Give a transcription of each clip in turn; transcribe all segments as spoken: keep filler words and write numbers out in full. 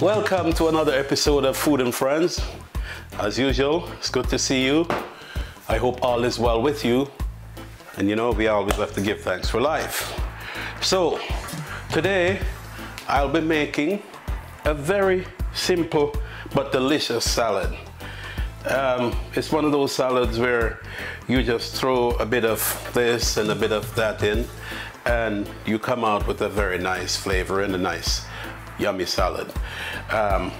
Welcome to another episode of Food and Friends. As usual, it's good to see you. I hope all is well with you. And you know, we always have to give thanks for life. So today I'll be making a very simple but delicious salad. Um, it's one of those salads where you just throw a bit of this and a bit of that in, and you come out with a very nice flavor and a nice yummy salad. Um,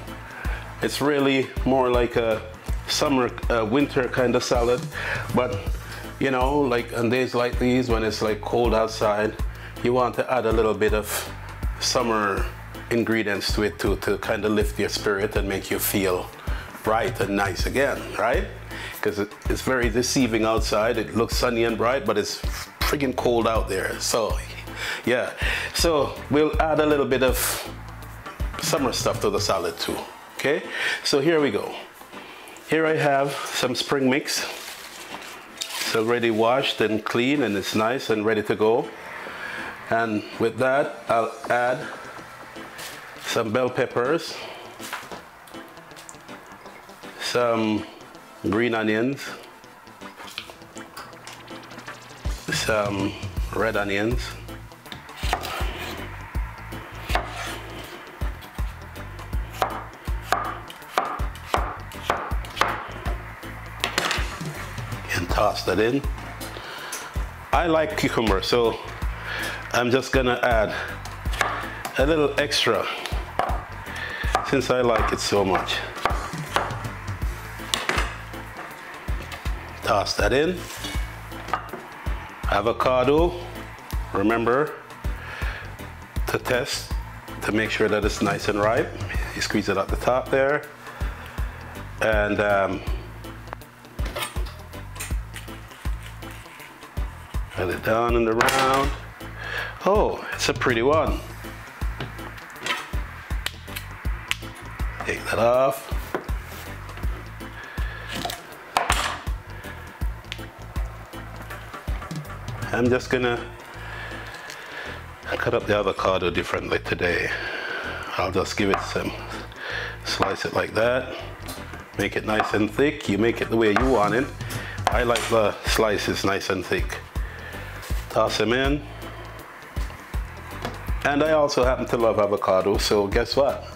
it's really more like a summer, uh, winter kind of salad, but you know, like on days like these when it's like cold outside, you want to add a little bit of summer ingredients to it too, to kind of lift your spirit and make you feel bright and nice again, right? Because it, it's very deceiving outside. It looks sunny and bright, but it's freaking cold out there. So yeah, so we'll add a little bit of summer stuff to the salad too, okay? So here we go. Here I have some spring mix. It's already washed and clean, and it's nice and ready to go. And with that, I'll add some bell peppers, some green onions, some red onions, and toss that in. I like cucumber, so I'm just gonna add a little extra since I like it so much. Toss that in. Avocado, remember to test to make sure that it's nice and ripe. You squeeze it at the top there. And um, let it down and around. Oh, it's a pretty one. Take that off. I'm just gonna cut up the avocado differently today. I'll just give it some, slice it like that, make it nice and thick. You make it the way you want it. I like the slices nice and thick. Toss them in. And I also happen to love avocado, so guess what?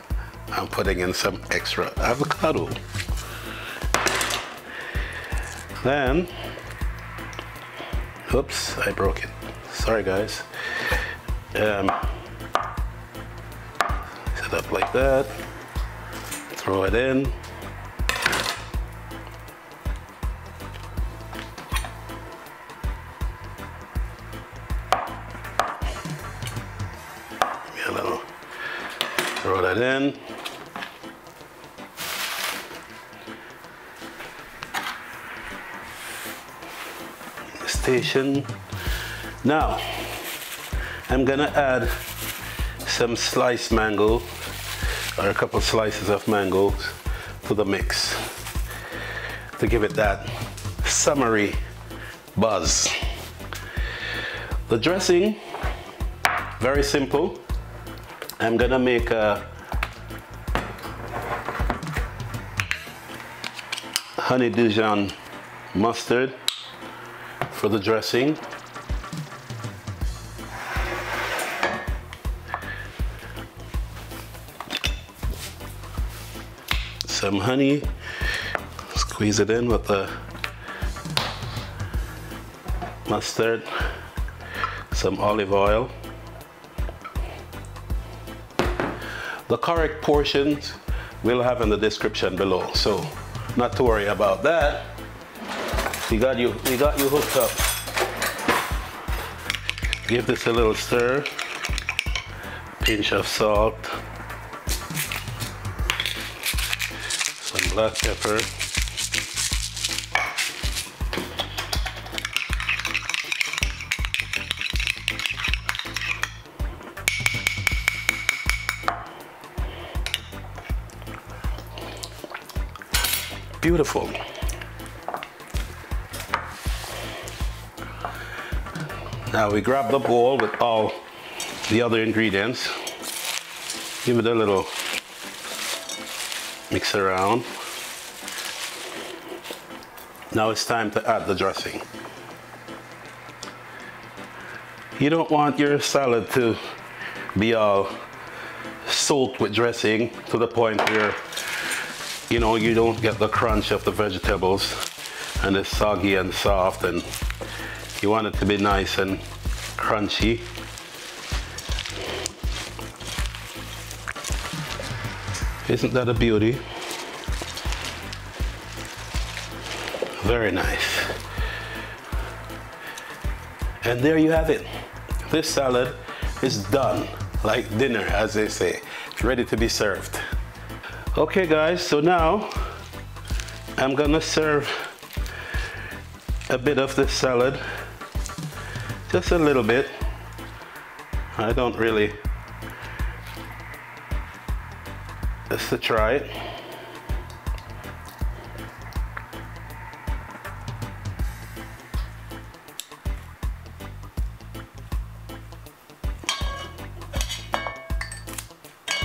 I'm putting in some extra avocado. Then, oops, I broke it. Sorry, guys. Um, set up like that. Throw it in. A little. Throw that in. Now, I'm gonna add some sliced mango, or a couple slices of mango to the mix to give it that summery buzz. The dressing, very simple. I'm gonna make a honey Dijon mustard for the dressing. Some honey, squeeze it in with the mustard, some olive oil. The correct portions we'll have in the description below, so not to worry about that. We got you, we got you hooked up. Give this a little stir. Pinch of salt. Some black pepper. Beautiful. Now we grab the bowl with all the other ingredients, give it a little mix it around. Now it's time to add the dressing. You don't want your salad to be all soaked with dressing to the point where, you know, you don't get the crunch of the vegetables and it's soggy and soft, and you want it to be nice and crunchy. Isn't that a beauty? Very nice. And there you have it. This salad is done, like dinner, as they say. It's ready to be served. Okay guys, so now I'm gonna serve a bit of this salad, just a little bit. I don't really, just to try it.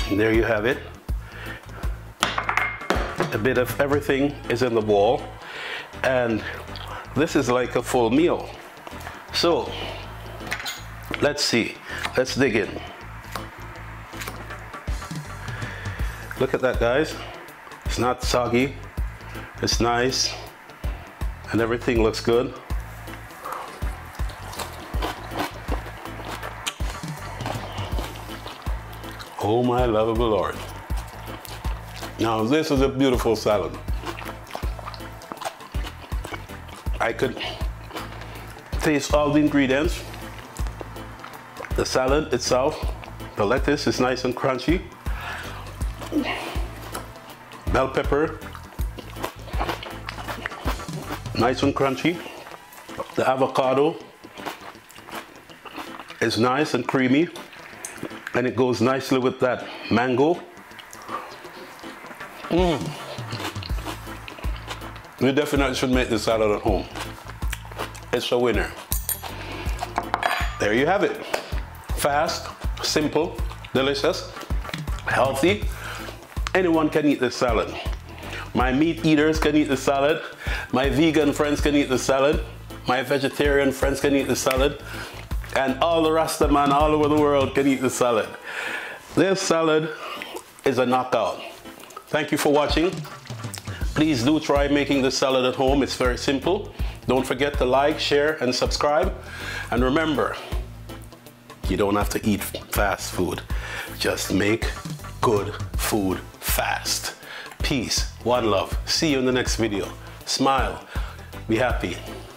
And there you have it. A bit of everything is in the bowl, and this is like a full meal. So let's see, let's dig in. Look at that, guys. It's not soggy, it's nice, and everything looks good. Oh my lovable Lord. Now this is a beautiful salad. I could taste all the ingredients. The salad itself, the lettuce is nice and crunchy. Bell pepper, nice and crunchy. The avocado is nice and creamy, and it goes nicely with that mango. Mm. You definitely should make this salad at home. It's a winner. There you have it. Fast, simple, delicious, healthy. Anyone can eat this salad. My meat eaters can eat the salad. My vegan friends can eat the salad. My vegetarian friends can eat the salad. And all the rest of man all over the world can eat the salad. This salad is a knockout. Thank you for watching. Please do try making this salad at home. It's very simple. Don't forget to like, share, and subscribe. And remember, you don't have to eat fast food. Just make good food fast. Peace, one love. See you in the next video. Smile, be happy.